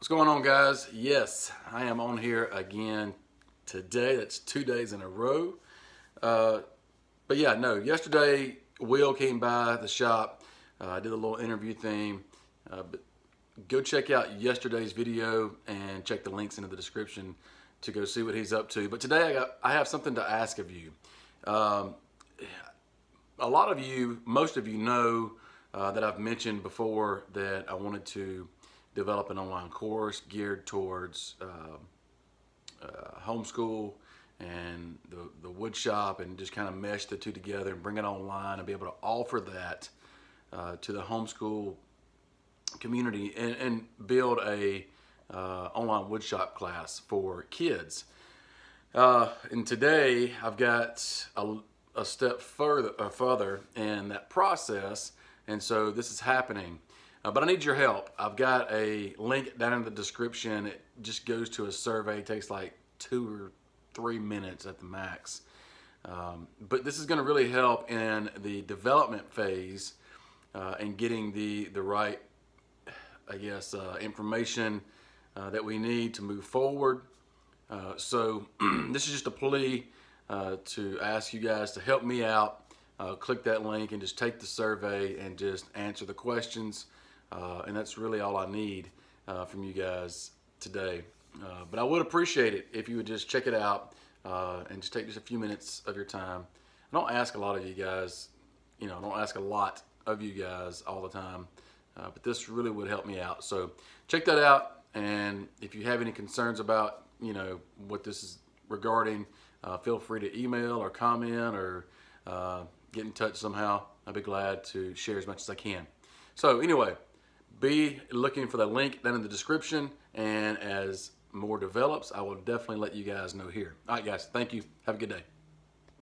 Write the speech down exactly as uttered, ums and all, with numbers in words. What's going on, guys? Yes, I am on here again today. That's two days in a row. Uh, but yeah, no, yesterday Will came by the shop. Uh, I did a little interview thing. Uh, but go check out yesterday's video and check the links into the description to go see what he's up to. But today I, got, I have something to ask of you. Um, a lot of you, most of you know uh, that I've mentioned before that I wanted to develop an online course geared towards uh, uh, homeschool and the, the wood shop, and just kind of mesh the two together and bring it online and be able to offer that uh, to the homeschool community, and, and build a uh, online wood shop class for kids. Uh, and today I've got a, a step further, uh, further in that process, and so this is happening. Uh, but I need your help. I've got a link down in the description. It just goes to a survey. It takes like two or three minutes at the max. Um, but this is going to really help in the development phase uh, and getting the, the right, I guess, uh, information uh, that we need to move forward. Uh, so this is just a plea uh, to ask you guys to help me out. Uh, click that link and just take the survey and just answer the questions. Uh, and that's really all I need uh, from you guys today. Uh, but I would appreciate it if you would just check it out uh, and just take just a few minutes of your time. I don't ask a lot of you guys, you know, I don't ask a lot of you guys all the time, uh, but this really would help me out. So check that out, and if you have any concerns about, you know, what this is regarding, uh, feel free to email or comment or uh, get in touch somehow. I'd be glad to share as much as I can. So anyway, be looking for the link down in the description, and as more develops, I will definitely let you guys know here. All right, guys, thank you. Have a good day.